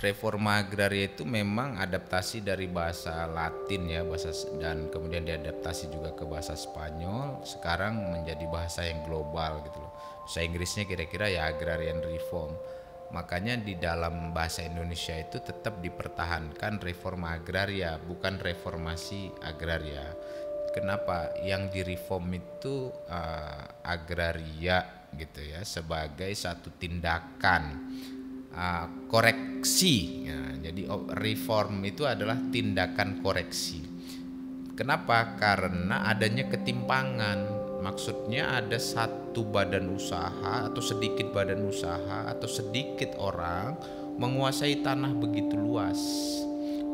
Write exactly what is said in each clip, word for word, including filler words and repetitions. Reforma Agraria itu memang adaptasi dari bahasa Latin ya, bahasa dan kemudian diadaptasi juga ke bahasa Spanyol, sekarang menjadi bahasa yang global gitu loh. Bahasa Inggrisnya kira-kira ya agrarian reform. Makanya di dalam bahasa Indonesia itu tetap dipertahankan reforma agraria, bukan reformasi agraria. Kenapa? Yang direform itu uh, agraria gitu ya, sebagai satu tindakan Uh, koreksi ya, jadi reform itu adalah tindakan koreksi. Kenapa? Karena adanya ketimpangan, maksudnya ada satu badan usaha atau sedikit badan usaha atau sedikit orang menguasai tanah begitu luas,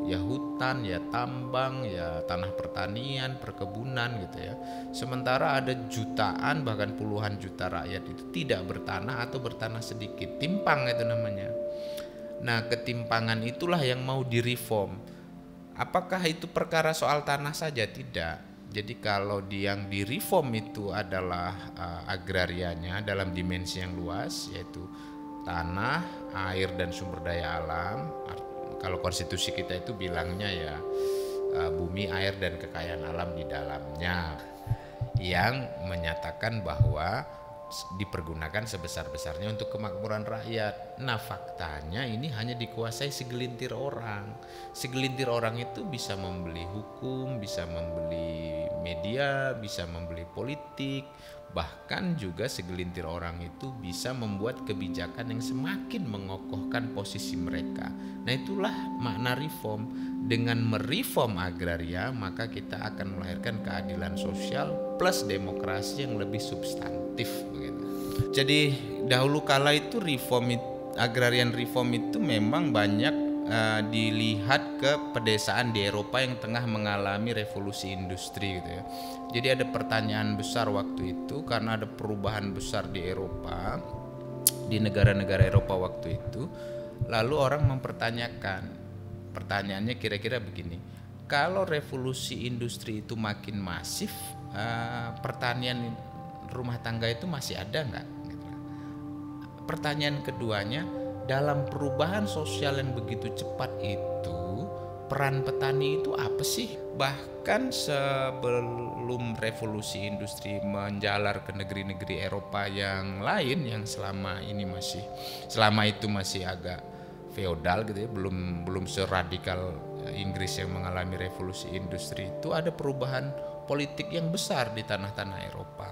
ya hutan, ya tambang, ya tanah pertanian, perkebunan gitu ya, sementara ada jutaan bahkan puluhan juta rakyat itu tidak bertanah atau bertanah sedikit. Timpang itu namanya. Nah, ketimpangan itulah yang mau direform. Apakah itu perkara soal tanah saja? Tidak. Jadi kalau yang direform itu adalah uh, agrarianya dalam dimensi yang luas, yaitu tanah, air, dan sumber daya alam. Kalau konstitusi kita itu bilangnya ya bumi, air, dan kekayaan alam di dalamnya, yang menyatakan bahwa dipergunakan sebesar-besarnya untuk kemakmuran rakyat. Nah, faktanya ini hanya dikuasai segelintir orang. Segelintir orang itu bisa membeli hukum, bisa membeli media, bisa membeli politik, bahkan juga segelintir orang itu bisa membuat kebijakan yang semakin mengokohkan posisi mereka. Nah, itulah makna reform. Dengan mereform agraria, maka kita akan melahirkan keadilan sosial plus demokrasi yang lebih substantif begitu. Jadi dahulu kala itu reform agrarian reform itu memang banyak Uh, dilihat ke pedesaan di Eropa yang tengah mengalami revolusi industri gitu ya. Jadi ada pertanyaan besar waktu itu, karena ada perubahan besar di Eropa, di negara-negara Eropa waktu itu, lalu orang mempertanyakan, pertanyaannya kira-kira begini, kalau revolusi industri itu makin masif, uh, pertanian rumah tangga itu masih ada nggak? Pertanyaan keduanya, dalam perubahan sosial yang begitu cepat itu, peran petani itu apa sih? Bahkan sebelum revolusi industri menjalar ke negeri-negeri Eropa yang lain, yang selama ini masih, selama itu masih agak feodal gitu ya, belum belum seradikal Inggris yang mengalami revolusi industri itu, ada perubahan politik yang besar di tanah-tanah Eropa.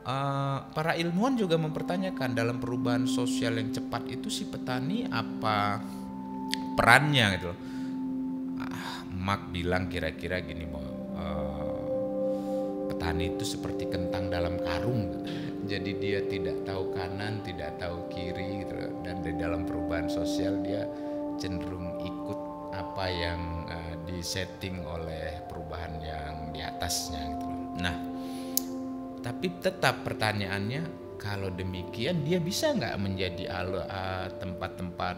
Uh, para ilmuwan juga mempertanyakan, dalam perubahan sosial yang cepat itu si petani apa perannya gitu loh. Ah, Marx bilang kira-kira gini, uh, petani itu seperti kentang dalam karung, jadi dia tidak tahu kanan, tidak tahu kiri gitu loh. Dan di dalam perubahan sosial dia cenderung ikut apa yang uh, disetting oleh perubahan yang di atasnya gitu loh. Nah, tapi tetap pertanyaannya, kalau demikian dia bisa nggak menjadi tempat-tempat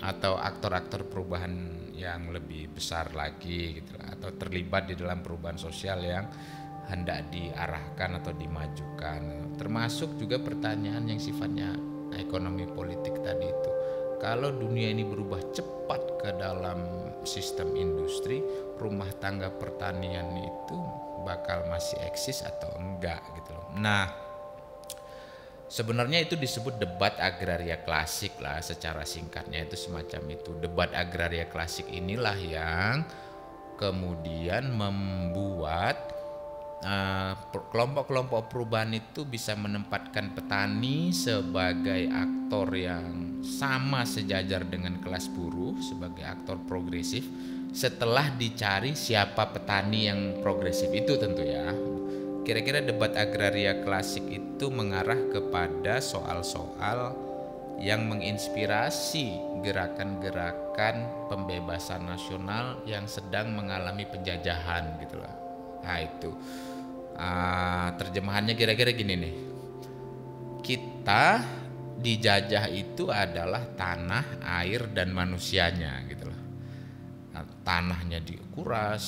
atau aktor-aktor perubahan yang lebih besar lagi gitu, atau terlibat di dalam perubahan sosial yang hendak diarahkan atau dimajukan. Termasuk juga pertanyaan yang sifatnya ekonomi politik tadi itu, kalau dunia ini berubah cepat ke dalam sistem industri, rumah tangga pertanian itu bakal masih eksis atau enggak gitu loh. Nah, sebenarnya itu disebut debat agraria klasik lah, secara singkatnya itu semacam itu. Debat agraria klasik inilah yang kemudian membuat kelompok-kelompok uh, perubahan itu bisa menempatkan petani sebagai aktor yang sama sejajar dengan kelas buruh, sebagai aktor progresif, setelah dicari siapa petani yang progresif itu tentu ya. Kira-kira debat agraria klasik itu mengarah kepada soal-soal yang menginspirasi gerakan-gerakan pembebasan nasional yang sedang mengalami penjajahan gitu lah. Nah, itu uh, terjemahannya kira-kira gini nih, kita dijajah itu adalah tanah, air, dan manusianya gitu loh. Nah, tanahnya dikuras,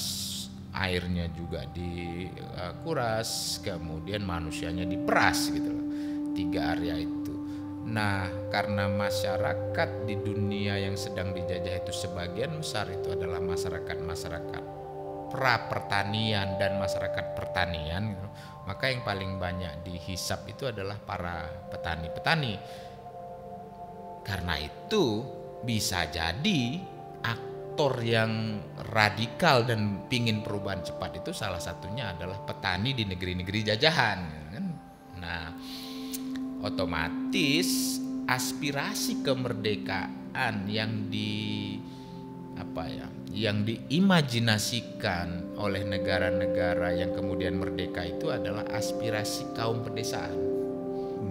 airnya juga dikuras, kemudian manusianya diperas gitu loh. Tiga area itu. Nah, karena masyarakat di dunia yang sedang dijajah itu sebagian besar itu adalah masyarakat-masyarakat pra-pertanian dan masyarakat pertanian, maka yang paling banyak dihisap itu adalah para petani-petani. Karena itu bisa jadi aktor yang radikal dan pingin perubahan cepat itu salah satunya adalah petani di negeri-negeri jajahan. Nah, otomatis aspirasi kemerdekaan yang di apa ya, yang diimajinasikan oleh negara-negara yang kemudian merdeka itu adalah aspirasi kaum pedesaan.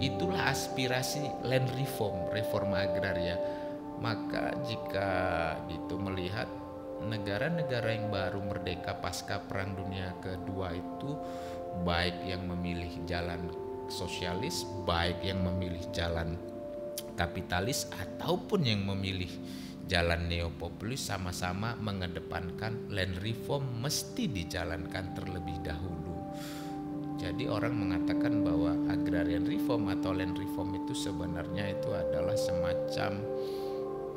Itulah aspirasi land reform, reforma agraria. Maka jika itu melihat negara-negara yang baru merdeka pasca Perang Dunia Kedua itu baik yang memilih jalan sosialis, baik yang memilih jalan kapitalis ataupun yang memilih jalan neopopulis, sama-sama mengedepankan land reform mesti dijalankan terlebih dahulu. Jadi orang mengatakan bahwa agrarian reform atau land reform itu sebenarnya itu adalah semacam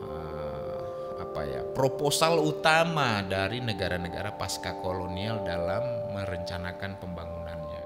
uh, apa ya, proposal utama dari negara-negara pasca kolonial dalam merencanakan pembangunannya.